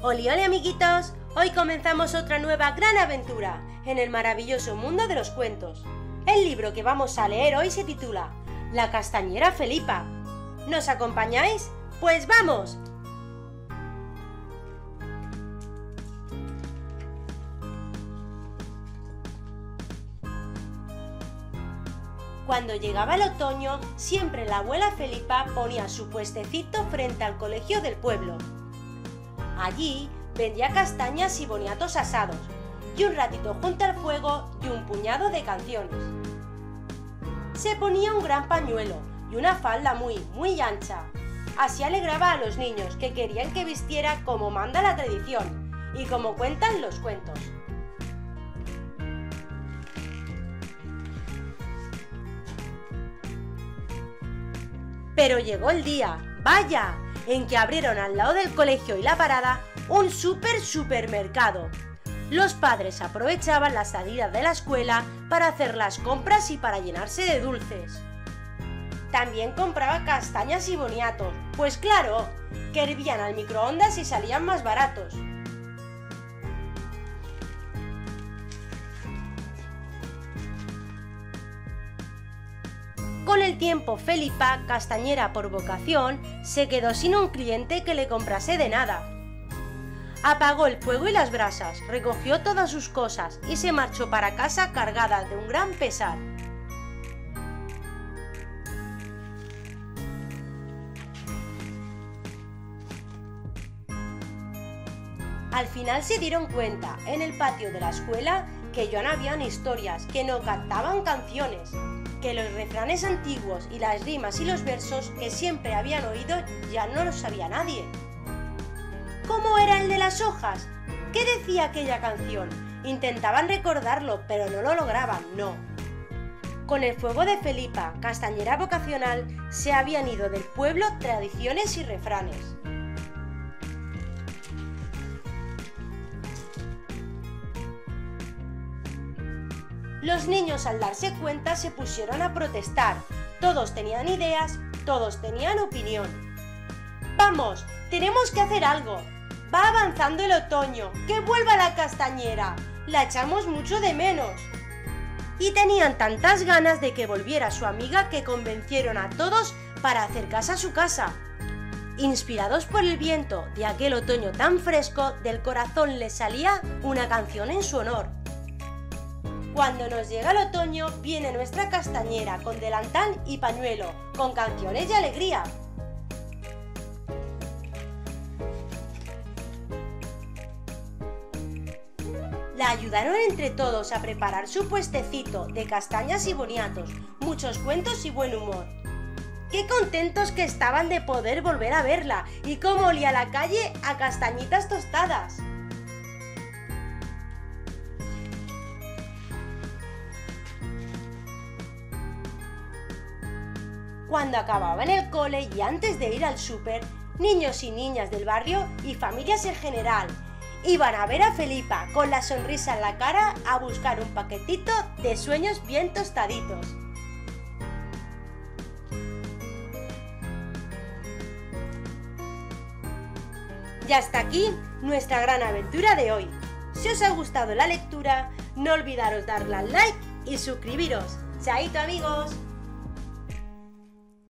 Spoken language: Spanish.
¡Oli, oli, amiguitos! Hoy comenzamos otra nueva gran aventura en el maravilloso mundo de los cuentos. El libro que vamos a leer hoy se titula La castañera Felipa. ¿Nos acompañáis? ¡Pues vamos! Cuando llegaba el otoño, siempre la abuela Felipa ponía su puestecito frente al colegio del pueblo. Allí vendía castañas y boniatos asados, y un ratito junto al fuego y un puñado de canciones. Se ponía un gran pañuelo y una falda muy, muy ancha. Así alegraba a los niños que querían que vistiera como manda la tradición y como cuentan los cuentos. Pero llegó el día, ¡vaya!, en que abrieron al lado del colegio y la parada un supermercado. Los padres aprovechaban la salida de la escuela para hacer las compras y para llenarse de dulces. También compraba castañas y boniatos, pues claro, que hervían al microondas y salían más baratos. Con el tiempo, Felipa, castañera por vocación, se quedó sin un cliente que le comprase de nada. Apagó el fuego y las brasas, recogió todas sus cosas y se marchó para casa cargada de un gran pesar. Al final se dieron cuenta, en el patio de la escuela, que ya no habían historias, que no cantaban canciones, que los refranes antiguos y las rimas y los versos que siempre habían oído ya no los sabía nadie. ¿Cómo era el de las hojas? ¿Qué decía aquella canción? Intentaban recordarlo, pero no lo lograban, no. Con el fuego de Felipa, castañera vocacional, se habían ido del pueblo tradiciones y refranes. Los niños, al darse cuenta, se pusieron a protestar. Todos tenían ideas, todos tenían opinión. ¡Vamos! ¡Tenemos que hacer algo! ¡Va avanzando el otoño! ¡Que vuelva la castañera! ¡La echamos mucho de menos! Y tenían tantas ganas de que volviera su amiga que convencieron a todos para acercarse a su casa. Inspirados por el viento de aquel otoño tan fresco, del corazón les salía una canción en su honor. Cuando nos llega el otoño, viene nuestra castañera con delantal y pañuelo, con canciones y alegría. La ayudaron entre todos a preparar su puestecito de castañas y boniatos, muchos cuentos y buen humor. ¡Qué contentos que estaban de poder volver a verla! Y cómo olía la calle a castañitas tostadas. Cuando acababan el cole y antes de ir al súper, niños y niñas del barrio y familias en general iban a ver a Felipa con la sonrisa en la cara a buscar un paquetito de sueños bien tostaditos. Y hasta aquí nuestra gran aventura de hoy. Si os ha gustado la lectura, no olvidaros darle al like y suscribiros. ¡Chaito, amigos!